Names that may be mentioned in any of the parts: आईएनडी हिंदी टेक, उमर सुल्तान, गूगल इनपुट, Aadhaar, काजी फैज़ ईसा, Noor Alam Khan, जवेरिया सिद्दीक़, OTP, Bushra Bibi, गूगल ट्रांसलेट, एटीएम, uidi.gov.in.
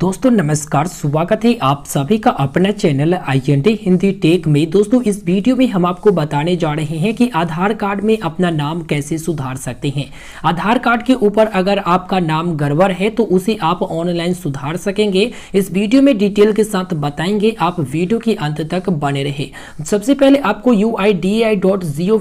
दोस्तों नमस्कार, स्वागत है आप सभी का अपना चैनल आईएनडी हिंदी टेक में। दोस्तों इस वीडियो में हम आपको बताने जा रहे हैं कि आधार कार्ड में अपना नाम कैसे सुधार सकते हैं। आधार कार्ड के ऊपर अगर आपका नाम गड़बड़ है तो उसे आप ऑनलाइन सुधार सकेंगे। इस वीडियो में डिटेल के साथ बताएंगे, आप वीडियो के अंत तक बने रहे। सबसे पहले आपको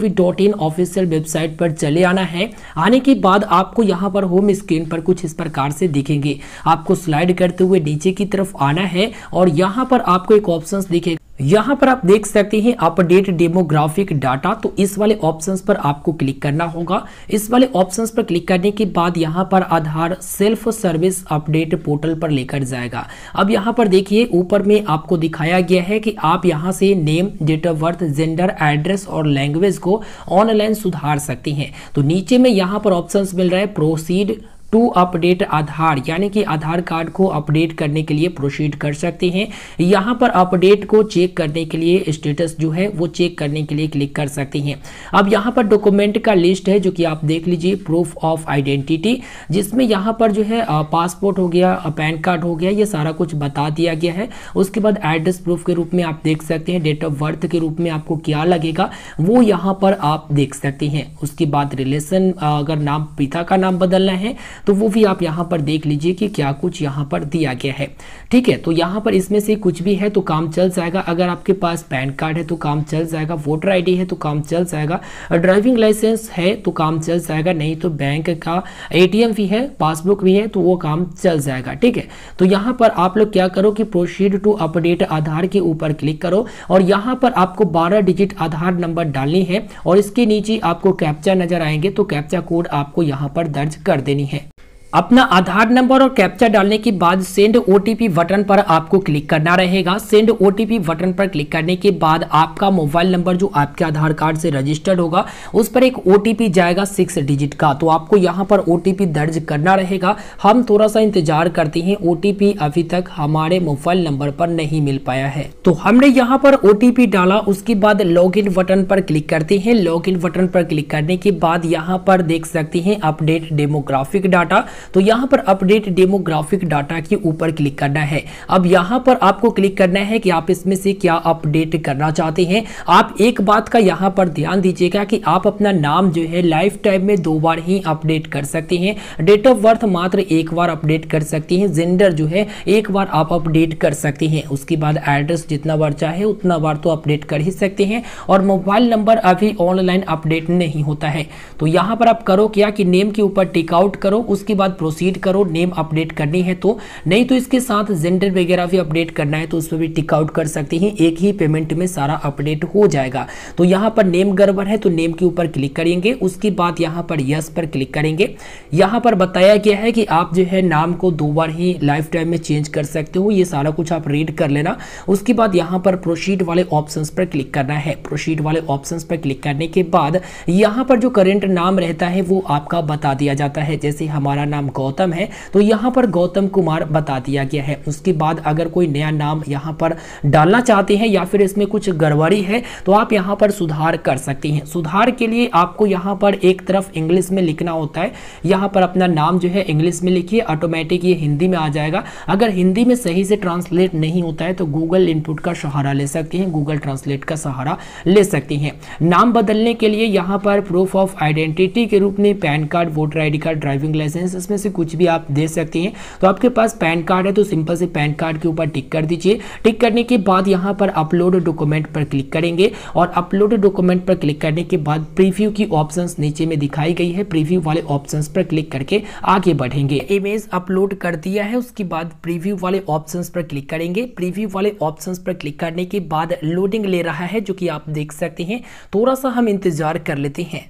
uidi.gov.in ऑफिशियल वेबसाइट पर चले आना है। आने के बाद आपको यहाँ पर होम स्क्रीन पर कुछ इस प्रकार से दिखेंगे। आपको स्लाइड करते हुए नीचे की तरफ आना है और यहाँ पर आपको एक ऑप्शन दिखेगा। यहाँ पर आप देख सकते हैं अपडेट डेमोग्राफिक डाटा, तो इस वाले ऑप्शंस पर आपको क्लिक करना होगा। इस वाले ऑप्शंस पर क्लिक करने के बाद यहाँ पर Aadhaar self service update portal पर लेकर जाएगा। अब यहाँ पर देखिए ऊपर में आपको दिखाया गया है कि आप यहाँ से name, date of birth, gender, address और लैंग्वेज को ऑनलाइन सुधार सकते हैं। तो नीचे में यहाँ पर ऑप्शंस मिल रहा है प्रोसीड टू अपडेट आधार, यानी कि आधार कार्ड को अपडेट करने के लिए प्रोसीड कर सकते हैं। यहाँ पर अपडेट को चेक करने के लिए, स्टेटस जो है वो चेक करने के लिए क्लिक कर सकते हैं। अब यहाँ पर डॉक्यूमेंट का लिस्ट है जो कि आप देख लीजिए, प्रूफ ऑफ आइडेंटिटी, जिसमें यहाँ पर जो है पासपोर्ट हो गया, पैन कार्ड हो गया, ये सारा कुछ बता दिया गया है। उसके बाद एड्रेस प्रूफ के रूप में आप देख सकते हैं, डेट ऑफ बर्थ के रूप में आपको क्या लगेगा वो यहाँ पर आप देख सकते हैं। उसके बाद रिलेशन, अगर नाम पिता का नाम बदलना है तो वो भी आप यहाँ पर देख लीजिए कि क्या कुछ यहाँ पर दिया गया है। ठीक है, तो यहाँ पर इसमें से कुछ भी है तो काम चल जाएगा। अगर आपके पास पैन कार्ड है तो काम चल जाएगा, वोटर आईडी है तो काम चल जाएगा, ड्राइविंग लाइसेंस है तो काम चल जाएगा, नहीं तो बैंक का एटीएम भी है, पासबुक भी है तो वो काम चल जाएगा। ठीक है, तो यहाँ पर आप लोग क्या करो कि प्रोसीड टू अपडेट आधार के ऊपर क्लिक करो और यहाँ पर आपको 12 डिजिट आधार नंबर डालनी है और इसके नीचे आपको कैप्चा नजर आएंगे, तो कैप्चा कोड आपको यहाँ पर दर्ज कर देनी है। अपना आधार नंबर और कैप्चा डालने के बाद सेंड ओटीपी बटन पर आपको क्लिक करना रहेगा। सेंड ओटीपी बटन पर क्लिक करने के बाद आपका मोबाइल नंबर जो आपके आधार कार्ड से रजिस्टर्ड होगा उस पर एक ओटीपी जाएगा 6 डिजिट का, तो आपको यहां पर ओटीपी दर्ज करना रहेगा। हम थोड़ा सा इंतजार करते हैं, ओटीपी अभी तक हमारे मोबाइल नंबर पर नहीं मिल पाया है। तो हमने यहाँ पर ओटीपी डाला, उसके बाद लॉग इन बटन पर क्लिक करते हैं। लॉग इन बटन पर क्लिक करने के बाद यहाँ पर देख सकते हैं अपडेट डेमोग्राफिक डाटा, तो यहाँ पर अपडेट डेमोग्राफिक डाटा के ऊपर क्लिक करना है। अब यहाँ पर आपको क्लिक करना है कि आप इसमें से क्या अपडेट करना चाहते हैं। आप एक बात का यहाँ पर ध्यान दीजिएगा कि आप अपना नाम जो है लाइफ टाइम में 2 बार ही अपडेट कर सकते हैं, डेट ऑफ बर्थ मात्र 1 बार अपडेट कर सकते हैं, जेंडर जो है 1 बार आप अपडेट कर सकते हैं। उसके बाद एड्रेस जितना बार चाहे उतना बार तो अपडेट कर ही सकते हैं और मोबाइल नंबर अभी ऑनलाइन अपडेट नहीं होता है। तो यहाँ पर आप करो क्या कि नेम के ऊपर टिक आउट करो, उसके बाद प्रोसीड करो, नेम अपडेट करनी है तो, नहीं तो इसके साथ जेंडर वगैरह भी अपडेट करना है तो उस पर भी टिक आउट कर सकते हैं। एक ही पेमेंट में सारा अपडेट हो जाएगा। तो यहाँ पर नेम गड़बड़ है तो नेम के ऊपर क्लिक करेंगे, उसके बाद यहाँ पर यस पर क्लिक करेंगे। यहाँ पर बताया गया है कि आप जो है नाम को 2 बार ही लाइफ टाइम में चेंज कर सकते हो, ये सारा कुछ आप रीड कर लेना। उसके बाद यहाँ पर प्रोसीड वाले ऑप्शन पर क्लिक करना है। प्रोसीड वाले ऑप्शन पर क्लिक करने के बाद यहाँ पर जो करेंट नाम रहता है वो आपका बता दिया जाता है। जैसे हमारा नाम गौतम है तो यहाँ पर गौतम कुमार बता दिया गया है। उसके बाद अगर कोई नया नाम यहाँ पर डालना चाहते हैं या फिर इसमें कुछ गड़बड़ी है तो आप यहाँ पर सुधार कर सकते हैं। सुधार के लिए आपको यहाँ पर एक तरफ इंग्लिश में लिखना होता है, यहाँ पर अपना नाम जो है इंग्लिश में लिखिए, ऑटोमेटिक ये हिंदी में आ जाएगा। अगर हिंदी में सही से ट्रांसलेट नहीं होता है तो गूगल इनपुट का सहारा ले सकते हैं, गूगल ट्रांसलेट का सहारा ले सकते हैं। नाम बदलने के लिए यहाँ पर प्रूफ ऑफ आइडेंटिटी के रूप में PAN card, voter I D card, driving licence, इसमें से कुछ भी आप दे सकते हैं। तो आपके पास पैन कार्ड है तो सिंपल से पैन कार्ड के ऊपर टिक कर दीजिए। टिक करने के बाद यहाँ पर अपलोड डॉक्यूमेंट पर क्लिक करेंगे और अपलोड डॉक्यूमेंट पर क्लिक करने के बाद प्रीव्यू की ऑप्शंस नीचे में दिखाई गई है, प्रीव्यू वाले ऑप्शंस पर क्लिक करके आगे बढ़ेंगे। इमेज अपलोड कर दिया है, उसके बाद प्रीव्यू वाले ऑप्शंस पर क्लिक करेंगे। प्रीव्यू वाले ऑप्शंस पर क्लिक करने के बाद लोडिंग ले रहा है जो कि आप देख सकते हैं, थोड़ा सा हम इंतजार कर लेते हैं।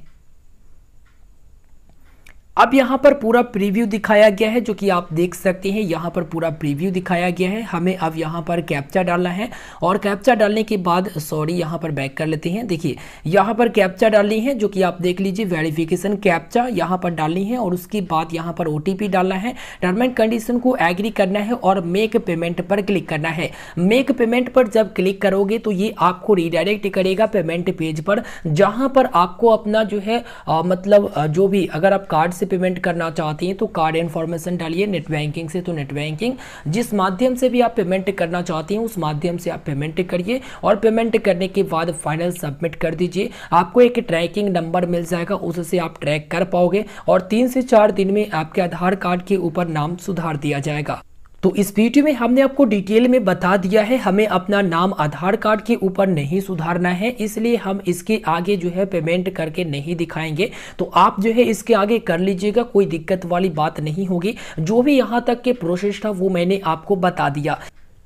अब यहाँ पर पूरा प्रीव्यू दिखाया गया है जो कि आप देख सकते हैं, यहाँ पर पूरा प्रीव्यू दिखाया गया है। हमें अब यहाँ पर कैप्चा डालना है और कैप्चा डालने के बाद, सॉरी यहाँ पर बैक कर लेते हैं, देखिए यहाँ पर कैप्चा डालनी है जो कि आप देख लीजिए, वेरिफिकेशन कैप्चा यहाँ पर डालनी है और उसके बाद यहाँ पर ओटीपी डालना है, टर्म एंड कंडीशन को एग्री करना है और मेक पेमेंट पर क्लिक करना है। मेक पेमेंट पर जब क्लिक करोगे तो ये आपको रिडायरेक्ट करेगा पेमेंट पेज पर, जहाँ पर आपको अपना जो है मतलब जो भी अगर आप कार्ड से पेमेंट करना चाहती हैं तो कार्ड इन्फॉर्मेशन डालिए नेट बैंकिंग से, तो नेट बैंकिंग जिस माध्यम से भी आप पेमेंट करना चाहती हैं उस माध्यम से आप पेमेंट करिए और पेमेंट करने के बाद फाइनल सबमिट कर दीजिए। आपको एक ट्रैकिंग नंबर मिल जाएगा, उससे आप ट्रैक कर पाओगे और 3 से 4 दिन में आपके आधार कार्ड के ऊपर नाम सुधार दिया जाएगा। तो इस वीडियो में हमने आपको डिटेल में बता दिया है हमें अपना नाम आधार कार्ड के ऊपर नहीं सुधारना है, इसलिए हम इसके आगे जो है पेमेंट करके नहीं दिखाएंगे। तो आप जो है इसके आगे कर लीजिएगा, कोई दिक्कत वाली बात नहीं होगी। जो भी यहाँ तक के प्रोसेस था वो मैंने आपको बता दिया।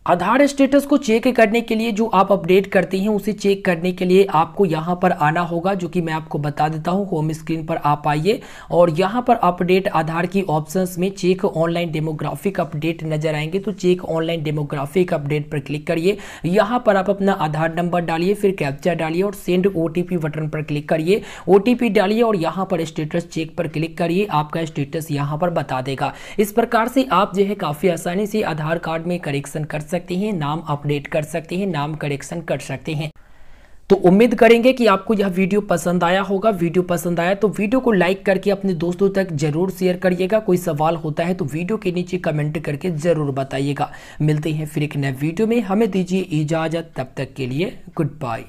आधार स्टेटस को चेक करने के लिए, जो आप अपडेट करती हैं उसे चेक करने के लिए आपको यहाँ पर आना होगा, जो कि मैं आपको बता देता हूँ। होम स्क्रीन पर आप आइए और यहाँ पर अपडेट आधार की ऑप्शंस में चेक ऑनलाइन डेमोग्राफिक अपडेट नजर आएंगे, तो चेक ऑनलाइन डेमोग्राफिक अपडेट पर क्लिक करिए। यहाँ पर आप अपना आधार नंबर डालिए, फिर कैप्चा डालिए और सेंड OTP बटन पर क्लिक करिए। OTP डालिए और यहाँ पर स्टेटस चेक पर क्लिक करिए, आपका स्टेटस यहाँ पर बता देगा। इस प्रकार से आप जो है काफ़ी आसानी से आधार कार्ड में करेक्शन कर सकते हैं, नाम अपडेट कर सकते हैं, नाम करेक्शन कर सकते हैं। तो उम्मीद करेंगे कि आपको यह वीडियो पसंद आया होगा। वीडियो पसंद आया तो वीडियो को लाइक करके अपने दोस्तों तक जरूर शेयर करिएगा। कोई सवाल होता है तो वीडियो के नीचे कमेंट करके जरूर बताइएगा। मिलते हैं फिर एक नए वीडियो में, हमें दीजिए इजाजत, तब तक के लिए गुड बाय।